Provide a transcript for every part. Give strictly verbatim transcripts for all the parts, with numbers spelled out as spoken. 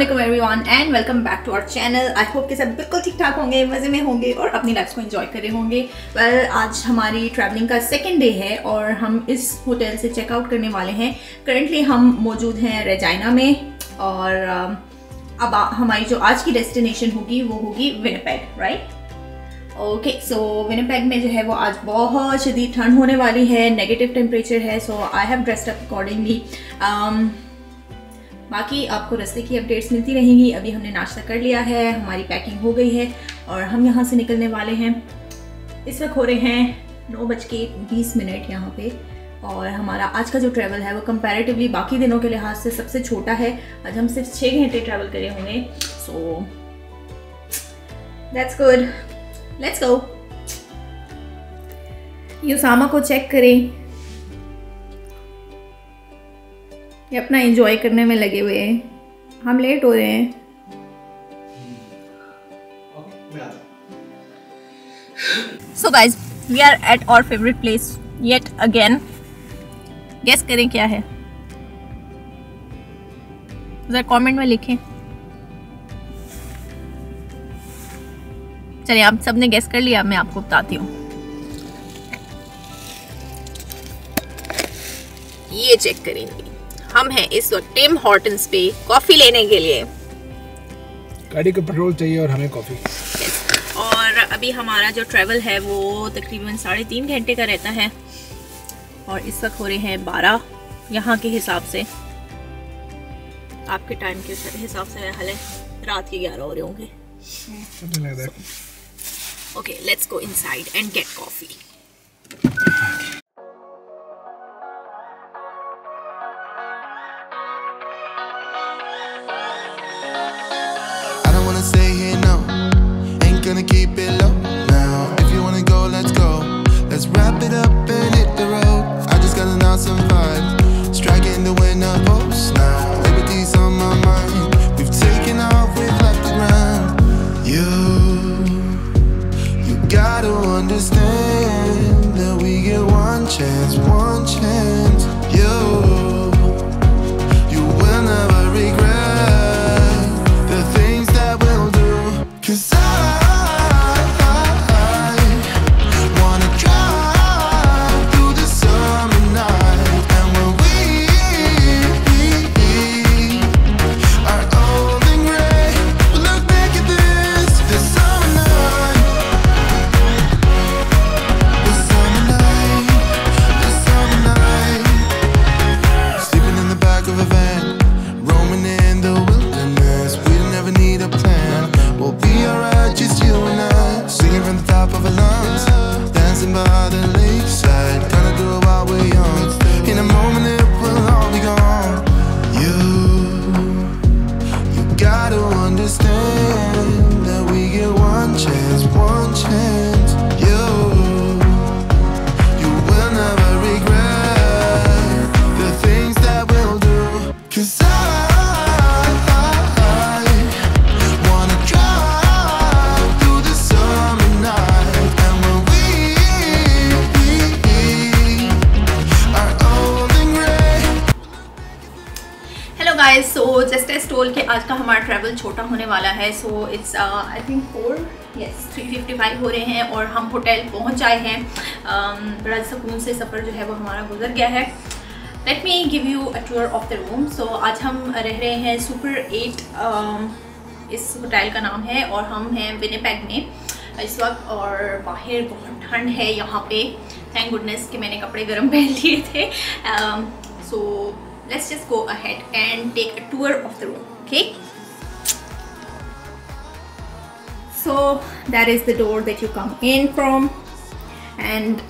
अस्सलामुअलैकुम everyone and welcome back to our channel. I hope के सब बिल्कुल ठीक ठाक होंगे, मज़े में होंगे और अपनी लाइफ को एंजॉय कर रहे होंगे। वेल well, आज हमारी ट्रैवलिंग का सेकंड डे है और हम इस होटल से चेकआउट करने वाले हैं। करंटली हम मौजूद हैं रेजाइना में और अब हमारी जो आज की डेस्टिनेशन होगी वो होगी Winnipeg, right? Okay, so Winnipeg में जो है वो आज बहुत शदीद ठंड होने वाली है, नेगेटिव टेम्परेचर है। So I have dressed up accordingly. बाकी आपको रास्ते की अपडेट्स मिलती रहेंगी। अभी हमने नाश्ता कर लिया है, हमारी पैकिंग हो गई है और हम यहाँ से निकलने वाले हैं। इस वक्त हो रहे हैं नौ बज के बीस मिनट यहाँ पे और हमारा आज का जो ट्रैवल है वो कंपैरेटिवली बाकी दिनों के लिहाज से सबसे छोटा है। आज हम सिर्फ छः घंटे ट्रैवल करे होंगे, so that's good. Let's go. Usama को चेक करें, ये अपना एंजॉय करने में लगे हुए हैं। हम लेट हो रहे हैं। So guys, we are at our favourite place yet again. Guess करें क्या है, जरा कमेंट में लिखें। चलिए, आप सबने गेस कर लिया, मैं आपको बताती हूँ। ये चेक करेंगे। हम हैं इस वक्त टिम हॉर्टन्स पे कॉफी लेने के लिए। गाड़ी को पेट्रोल चाहिए और हमें कॉफी। yes. और अभी हमारा जो ट्रैवल है वो तकरीबन साढ़े तीन घंटे का रहता है और इस वक्त हो रहे हैं बारह यहाँ के हिसाब से। आपके टाइम के हिसाब से हाल है रात के ग्यारह हो रहे होंगे। Okay, let's go inside and get coffee. So just as told के आज का हमारा ट्रैवल छोटा होने वाला है। So it's I think four yes three fifty five हो रहे हैं और हम होटल पहुंच आए हैं। um, बड़ा सुकून से सफ़र जो है वो हमारा गुजर गया है। Let me give you a tour of the room. सो आज हम रह रहे हैं सुपर एट, um, इस होटल का नाम है और हम हैं विनिपेग में इस वक्त और बाहर बहुत ठंड है यहाँ पे। थैंक गुडनेस कि मैंने कपड़े गर्म पहन लिए थे। सो um, so, let's just go ahead and take a tour of the room, okay? So that is the door that you come in from, and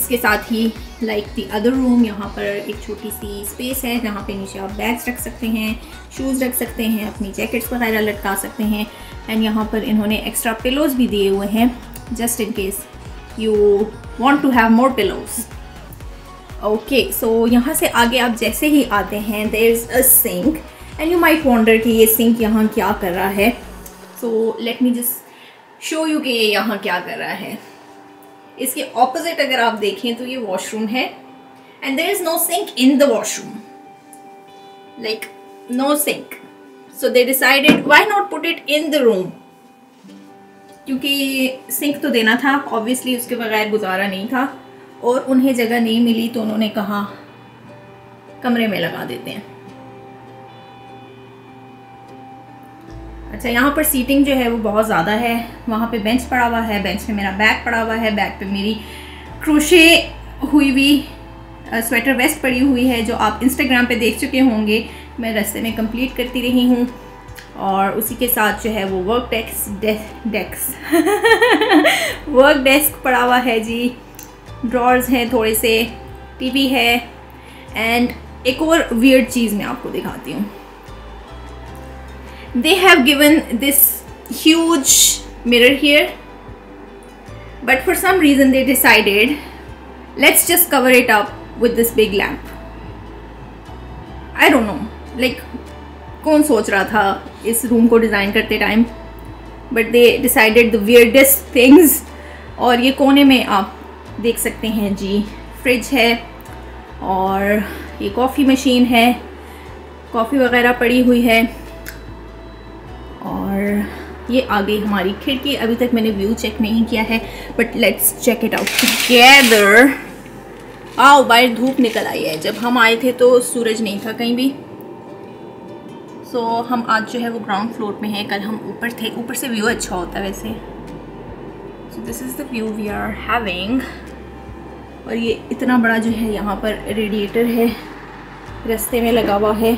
इसके साथ ही like the other room यहाँ पर एक छोटी सी space है जहाँ पे नीचे आप बैग्स रख सकते हैं, shoes रख सकते हैं, अपनी jackets वगैरह लटका सकते हैं। and यहाँ पर इन्होंने extra pillows भी दिए हुए हैं just in case you want to have more pillows. Okay, okay, so so यहाँ से आगे आप जैसे ही आते हैं there is a sink and you might wonder कि ये सिंक यहाँ क्या कर रहा है। So let me just show you कि ये यहाँ क्या कर रहा है। इसके ऑपोजिट अगर आप देखें तो ये वॉशरूम है and there is no sink in the washroom, like no sink. So they decided why not put it in the room, क्योंकि सिंक तो देना था ऑब्वियसली, उसके बगैर गुजारा नहीं था। और उन्हें जगह नहीं मिली तो उन्होंने कहा कमरे में लगा देते हैं। अच्छा, यहाँ पर सीटिंग जो है वो बहुत ज़्यादा है, वहाँ पे बेंच पड़ा हुआ है, बेंच पे मेरा बैग पड़ा हुआ है, बैग पे मेरी क्रोशे हुई हुई स्वेटर वेस्ट पड़ी हुई है जो आप इंस्टाग्राम पे देख चुके होंगे, मैं रास्ते में कंप्लीट करती रही हूँ। और उसी के साथ जो है वो work desk desk desk work desk पड़ा हुआ है जी, ड्रॉर्स हैं थोड़े से, टीवी है। एंड एक और वियर्ड चीज़ मैं आपको दिखाती हूँ। They have given this huge mirror here, but for some reason they decided let's just cover it up with this big lamp. I don't know, like कौन सोच रहा था इस रूम को डिज़ाइन करते time, but they decided the weirdest things। और ये कोने में आप देख सकते हैं जी, फ्रिज है और ये कॉफ़ी मशीन है, कॉफ़ी वगैरह पड़ी हुई है। और ये आ गई हमारी खिड़की, अभी तक मैंने व्यू चेक नहीं किया है but let's check it out together. आओ, बाहर धूप निकल आई है, जब हम आए थे तो सूरज नहीं था कहीं भी। सो so, हम आज जो है वो ग्राउंड फ्लोर में हैं, कल हम ऊपर थे, ऊपर से व्यू अच्छा होता है वैसे। So this is the view we are having. और ये इतना बड़ा जो है यहाँ पर रेडिएटर है, रास्ते में लगा हुआ है।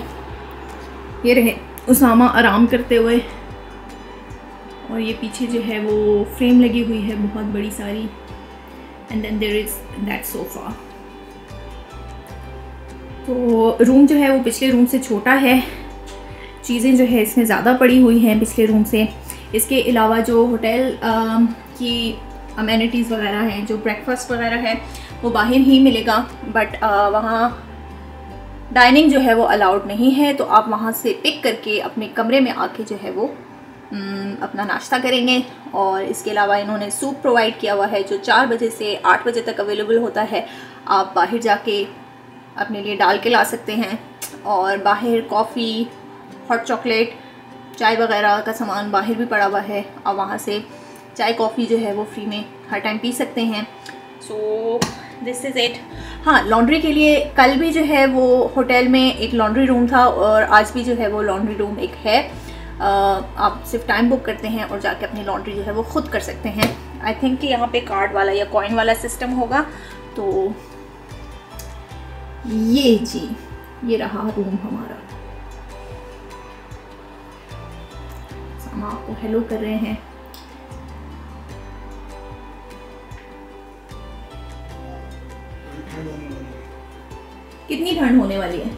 ये रहे उसामा आराम करते हुए। और ये पीछे जो है वो फ्रेम लगी हुई है बहुत बड़ी सारी। And then there is that sofa. तो रूम जो है वो पिछले रूम से छोटा है, चीज़ें जो है इसमें ज़्यादा पड़ी हुई हैं पिछले रूम से। इसके अलावा जो होटल की अमेनिटीज़ वगैरह हैं, जो ब्रेकफास्ट वगैरह है वो बाहर ही मिलेगा, बट वहाँ डाइनिंग जो है वो अलाउड नहीं है, तो आप वहाँ से पिक करके अपने कमरे में आके जो है वो अपना नाश्ता करेंगे। और इसके अलावा इन्होंने सूप प्रोवाइड किया हुआ है जो चार बजे से आठ बजे तक अवेलेबल होता है, आप बाहर जाके अपने लिए डाल के ला सकते हैं। और बाहर कॉफ़ी, हॉट चॉकलेट, चाय वगैरह का सामान बाहर भी पड़ा हुआ है, आप वहाँ से चाय कॉफ़ी जो है वो फ्री में हर टाइम पी सकते हैं। So this is it. हाँ, लॉन्ड्री के लिए कल भी जो है वो होटल में एक लॉन्ड्री रूम था और आज भी जो है वो लॉन्ड्री रूम एक है। Uh, आप सिर्फ टाइम बुक करते हैं और जाके अपनी लॉन्ड्री जो है वो खुद कर सकते हैं। आई थिंक कि यहाँ पे कार्ड वाला या कॉइन वाला सिस्टम होगा। तो ये जी, ये रहा रूम हमारा। हम आपको हेलो कर रहे हैं। कितनी ठंड होने वाली है?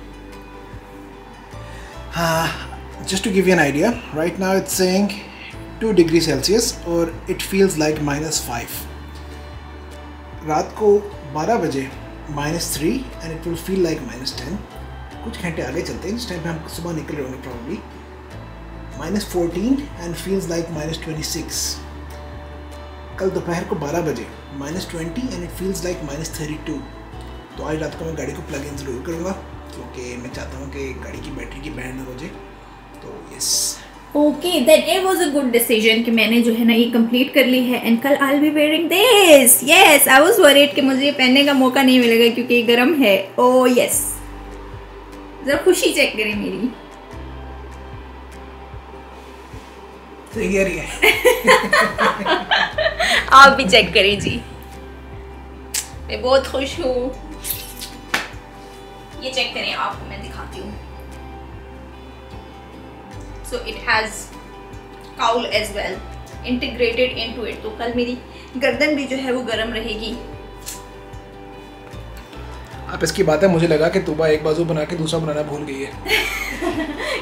हाँ, just to give you an idea, right now it's saying two degrees Celsius और it feels like minus five. रात को बारह बजे minus three and it will feel like minus ten. कुछ घंटे आगे चलते हैं, इस टाइम पे हम सुबह निकल रहे होंगे probably minus fourteen and feels like minus twenty-six. कल दोपहर को बारह बजे minus twenty and it feels like minus thirty-two. तो आज रात को मैं गाड़ी को प्लग इन जरूर करूँगा क्योंकि मैं चाहता हूँ कि गाड़ी की बैटरी की बैंड हो जाए। तो yes, okay, that it was a good decision कि मैंने जो है ना ये कंप्लीट कर ली है। एंड कल I will be wearing this. Yes, I was worried कि मुझे ये पहनने का मौका नहीं मिलेगा क्योंकि ये गर्म है। ओ यस, जरा खुशी चेक करें मेरी। तैयारी है। आप भी चेक करें जी, मैं बहुत खुश हूँ। ये चेक करें, आपको मैं दिखाती हूँ। So it has cowl as well integrated into it. तो कल मेरी गर्दन भी जो है वो गर्म रहेगी। आप इसकी बात है, मुझे लगा कि तूबा एक बाजू बना के दूसरा बनाना भूल गई है।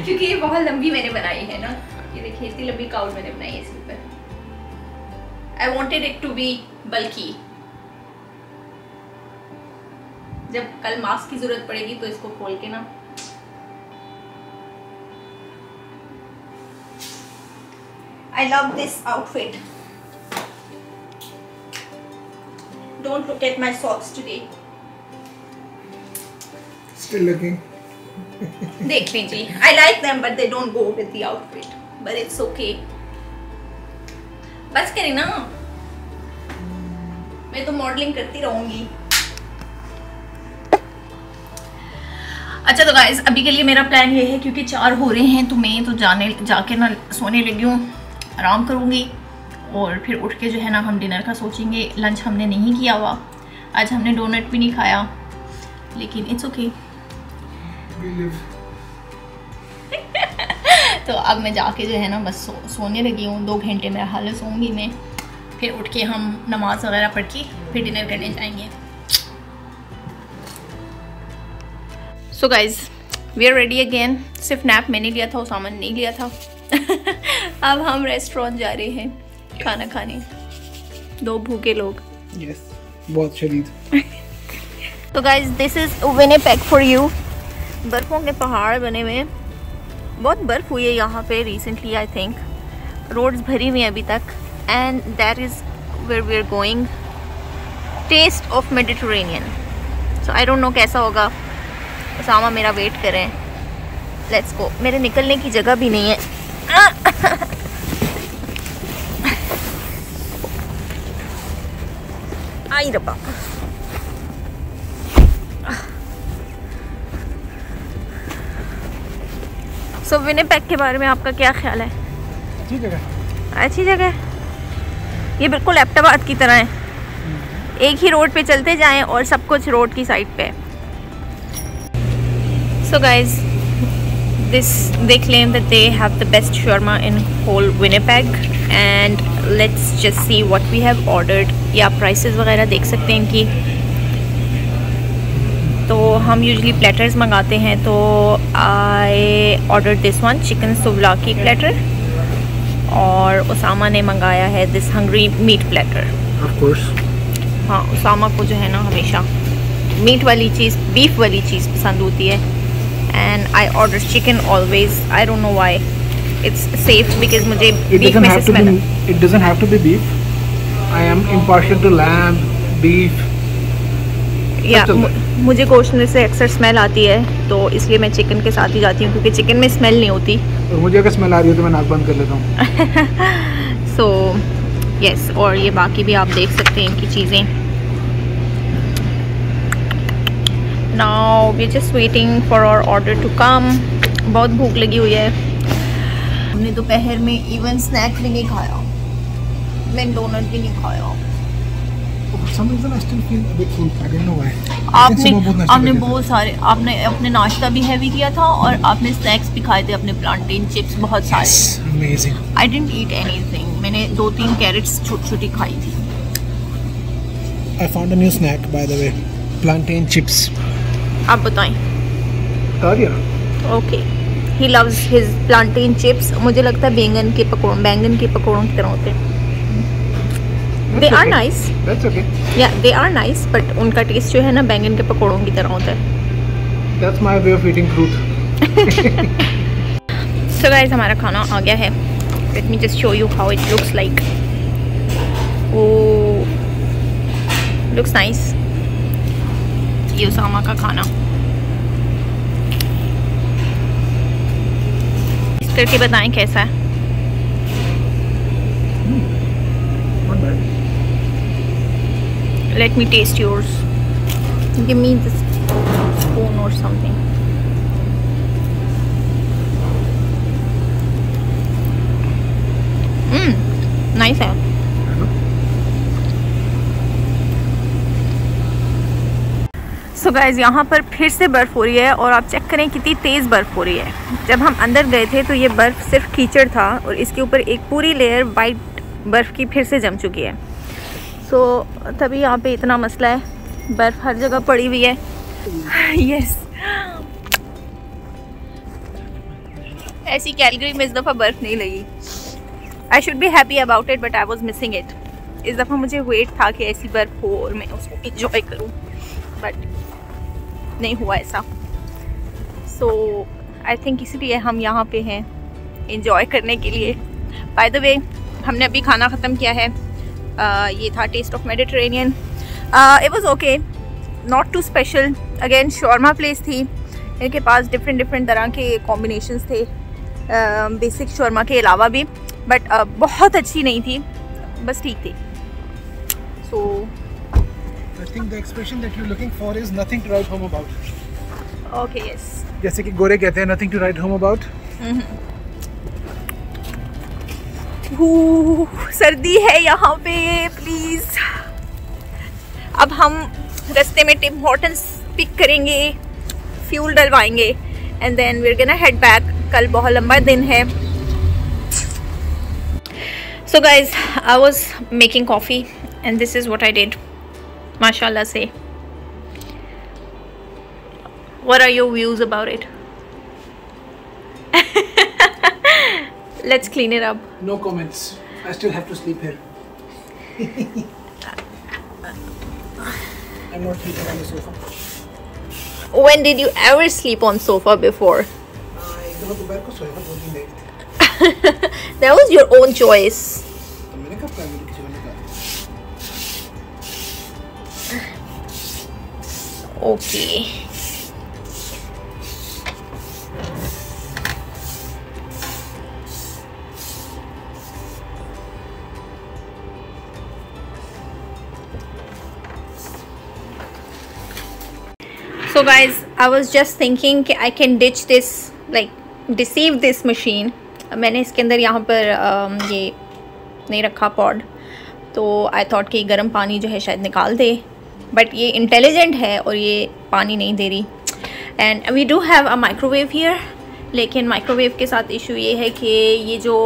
क्योंकि ये बहुत लंबी मैंने बनाई है ना, ये देखिए इतनी लंबी काउल मैंने बनाई है इसके ऊपर। I wanted it to be bulky। जब कल मास्क की जरूरत पड़ेगी तो इसको खोल के ना I love this outfit. Don't look at my socks today. Still looking. देख लीजिए। I like them but they don't go with the outfit, but it's okay। बस करें ना, मैं तो मॉडलिंग करती रहूंगी। अच्छा तो गाइज अभी के लिए मेरा प्लान ये है, क्योंकि चार हो रहे हैं तो मैं तो जाने जाके ना सोने लगी हूँ, आराम करूँगी और फिर उठ के जो है ना हम डिनर का सोचेंगे। लंच हमने नहीं किया हुआ, आज हमने डोनट भी नहीं खाया, लेकिन इट्स ओके। तो अब मैं जाके जो है ना बस सो, सोने लगी हूँ। दो घंटे में हाल सोऊंगी मैं, फिर उठ के हम नमाज वगैरह पढ़ के फिर डिनर करने जाएंगे। So guys we are ready again. सिर्फ नैप मैंने लिया था, वो सामान नहीं लिया था। अब हम रेस्टोरेंट जा रहे हैं खाना खाने, दो भूखे लोग। yes, बहुत शरीर। तो guys this is Winnipeg for you. बर्फ़ों के पहाड़ बने हुए, बहुत बर्फ़ हुई है यहाँ पे रिसेंटली आई थिंक। रोड्स भरी हुई हैं अभी तक। And that is where we are going, test of Mediterranean. So I don't know कैसा होगा। सामा मेरा वेट करें, लेट्स गो। मेरे निकलने की जगह भी नहीं है। आई रब्बा। सो विनिपेग के बारे में आपका क्या ख्याल है? अच्छी जगह, अच्छी जगह। ये बिल्कुल एबटाबाद की तरह है, एक ही रोड पे चलते जाएं और सब कुछ रोड की साइड पे है। So guys, this they claim that they have the best shawarma in whole Winnipeg, and let's just see what we have ordered। या prices वगैरह देख सकते हैं इनकी। तो हम usually platters मंगाते हैं, तो I ordered this one chicken souvlaki platter, और उसामा ने मंगाया है this hungry meat platter। Of course। हाँ, उसामा को जो है ना हमेशा मीट वाली चीज़, बीफ वाली चीज़ पसंद होती है। and I order chicken always, I don't know why, it's safe because मुझे beef में से smell है। It doesn't have to be beef, I am impartial to lamb, beef। या मुझे गोश्त में से अक्सर स्मेल आती है, तो इसलिए मैं चिकन के साथ ही जाती हूँ, क्योंकि चिकन में स्मेल नहीं होती। और मुझे अगर स्मेल आ रही हो तो मैं नाक बंद कर लेता हूँ। So yes, और ये बाकी भी आप देख सकते हैं इनकी चीज़ें। Now we are just waiting for our order to come। बहुत भूख लगी हुई है। हमने दोपहर में इवन स्नैक भी नहीं खाया, मैंने डोनट भी नहीं खाया। आपने आपने बहुत सारे, आपने अपने नाश्ता भी हैवी किया था और आपने स्नैक्स भी खाए थे अपने, प्लांटेन चिप्स बहुत सारे। आई डिडंट ईट एनीथिंग, मैंने दो तीन कैरेट्स छोटी छोटी खाई थी। I found a new snack by the way, plantain chips. आप बताएं। Okay, he loves his plantain chips. मुझे लगता है बैंगन के पकौड़ों बैंगन के पकौड़ों की तरह होते हैं। दे are nice, yeah they are nice, but उनका टेस्ट जो है ना बैंगन के पकौड़ों की तरह होता है। That's my way of eating fruit. So guys हमारा खाना आ गया है। Let me just show you how it looks like. Oh looks nice. ये उसामा का खाना इस करके बताएं कैसा है। Let me taste yours, give me this spoon और समथिंग। हम्म, नाइस है। सो गाइज़ यहाँ पर फिर से बर्फ़ हो रही है, और आप चेक करें कितनी तेज़ बर्फ़ हो रही है। जब हम अंदर गए थे तो ये बर्फ़ सिर्फ कीचड़ था, और इसके ऊपर एक पूरी लेयर वाइट बर्फ़ की फिर से जम चुकी है। सो so, तभी यहाँ पे इतना मसला है, बर्फ़ हर जगह पड़ी हुई है। Yes yes. ऐसी कैलगरी में इस दफ़ा बर्फ़ नहीं लगी। I should be happy about it but I was missing it. इस दफ़ा मुझे वेट था कि ऐसी बर्फ़ हो और मैं उसको इंजॉय करूँ, बट नहीं हुआ ऐसा। सो आई थिंक इसलिए हम यहाँ पे हैं, इंजॉय करने के लिए। बाय द वे हमने अभी खाना ख़त्म किया है। uh, ये था test of Mediterranean. It was okay, not too special. Again shawarma place थी, इनके पास डिफरेंट डिफरेंट तरह के कॉम्बिनेशंस थे बेसिक शर्मा के अलावा भी, बट बहुत अच्छी नहीं थी, बस ठीक थी। So I think the expression that you looking for is nothing to write home about. Okay yes, जैसे कि गोरे कहते हैं nothing to write home about. सर्दी है यहाँ पे, प्लीज़। अब हम रास्ते में टिम हॉर्टन्स पिक करेंगे, फ्यूल डलवाएंगे and then we are gonna head back. कल बहुत लंबा दिन है। So guys, I was making coffee and this is what I did. माशाल्लाह से। What are your views about it? Let's clean it up. No comments. I still have to sleep here. I'm not sleeping on the sofa. When did you ever sleep on sofa before? I don't know where I slept. I was in bed. That was your own choice. मैंने कब कहा, मैंने किसी को नहीं कहा. Okay. So guys, I was just thinking कि I can ditch this, like deceive this machine. मैंने इसके अंदर यहाँ पर uh, ये नहीं रखा पॉड, तो I thought कि गर्म पानी जो है शायद निकाल दे, but ये इंटेलिजेंट है और ये पानी नहीं दे रही। And we do have a microwave here, लेकिन माइक्रोवेव के साथ इशू ये है कि ये जो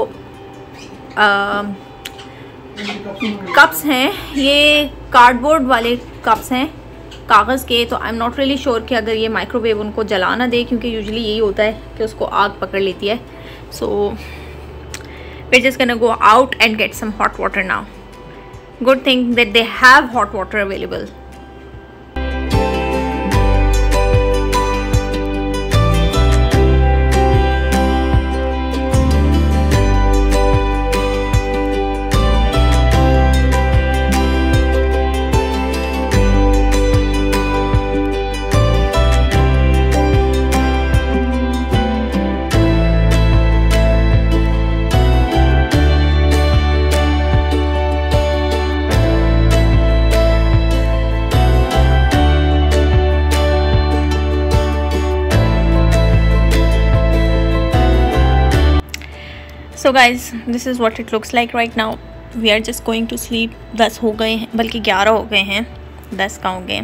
कप्स uh, हैं ये कार्डबोर्ड वाले कप्स हैं, कागज़ के। तो I am not really sure कि अगर ये माइक्रोवेव उनको जला ना दे, क्योंकि यूजुअली यही होता है कि उसको आग पकड़ लेती है। So we are just gonna go out and get some hot water now. Good thing that they have hot water available. So guys, this is what it looks like right now. We are just going to sleep. दस हो गए हैं, बल्कि ग्यारह हो गए हैं, दस का हो गए,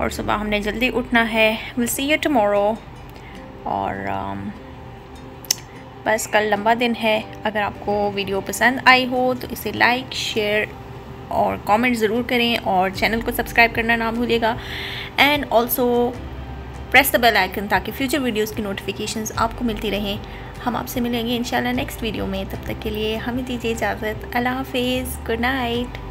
और सुबह हमने जल्दी उठना है। Will see you tomorrow. और uh, बस कल लंबा दिन है। अगर आपको वीडियो पसंद आई हो तो इसे लाइक, शेयर और कमेंट ज़रूर करें, और चैनल को सब्सक्राइब करना ना भूलिएगा। And also press the bell icon ताकि फ्यूचर वीडियोज़ की नोटिफिकेशंस आपको मिलती रहें। हम आपसे मिलेंगे इंशाल्लाह नेक्स्ट वीडियो में। तब तक के लिए हमें दीजिए इजाज़त। अल्लाह हाफिज़। Good night.